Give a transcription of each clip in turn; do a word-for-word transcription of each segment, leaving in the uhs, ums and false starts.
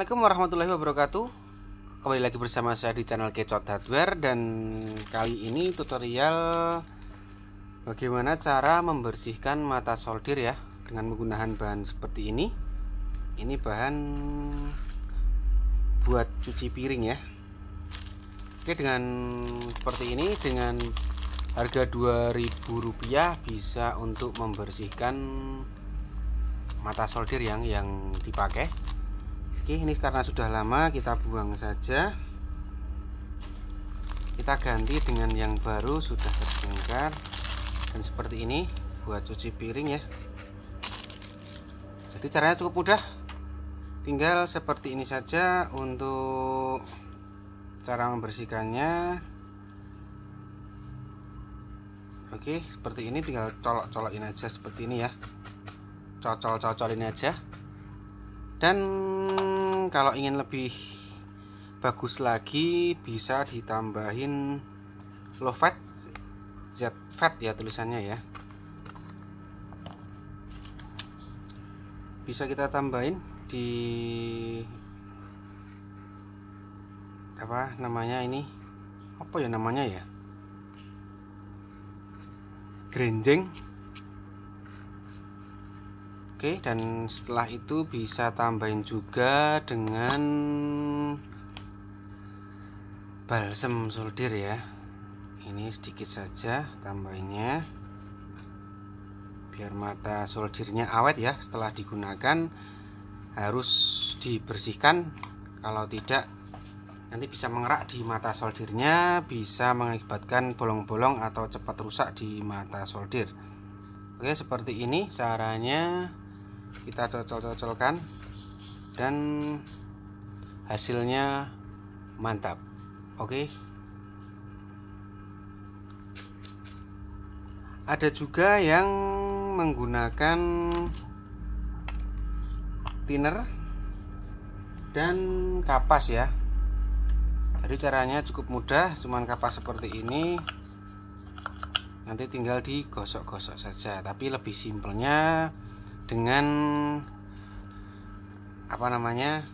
Assalamualaikum warahmatullahi wabarakatuh. Kembali lagi bersama saya di channel Kecot Hardware, dan kali ini tutorial bagaimana cara membersihkan mata solder ya dengan menggunakan bahan seperti ini. Ini bahan buat cuci piring ya. Oke, dengan seperti ini dengan harga dua ribu rupiah bisa untuk membersihkan mata solder yang yang dipakai. Oke, ini karena sudah lama kita buang saja, kita ganti dengan yang baru sudah terbongkar, dan seperti ini buat cuci piring ya. Jadi caranya cukup mudah, tinggal seperti ini saja untuk cara membersihkannya. Oke, seperti ini tinggal colok-colokin aja seperti ini ya, cocol-cocolin aja. Dan kalau ingin lebih bagus lagi bisa ditambahin low fat, Z fat ya tulisannya ya. Bisa kita tambahin di apa namanya ini? Apa ya namanya ya? Grenjeng. Oke, dan setelah itu bisa tambahin juga dengan balsem solder ya. Ini sedikit saja tambahinnya, biar mata soldernya awet ya. Setelah digunakan harus dibersihkan, kalau tidak nanti bisa mengerak di mata soldernya, bisa mengakibatkan bolong-bolong atau cepat rusak di mata solder. Oke, seperti ini caranya. Kita cocol-cocolkan dan hasilnya mantap. Oke, ada juga yang menggunakan thinner dan kapas ya. Jadi caranya cukup mudah, cuman kapas seperti ini, nanti tinggal digosok-gosok saja. Tapi lebih simpelnya dengan apa namanya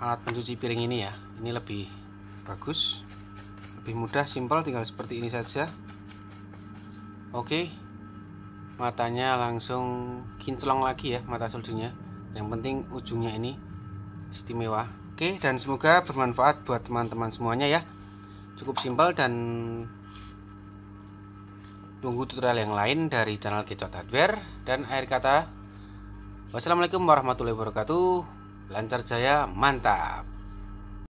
alat pencuci piring ini ya. Ini lebih bagus, lebih mudah, simpel, tinggal seperti ini saja. Oke, matanya langsung kinclong lagi ya, mata soldernya. Yang penting ujungnya ini istimewa. Oke, dan semoga bermanfaat buat teman-teman semuanya ya. Cukup simpel, dan tunggu tutorial yang lain dari channel Kecot Hardware. Dan akhir kata, wassalamualaikum warahmatullahi wabarakatuh. Lancar jaya, mantap.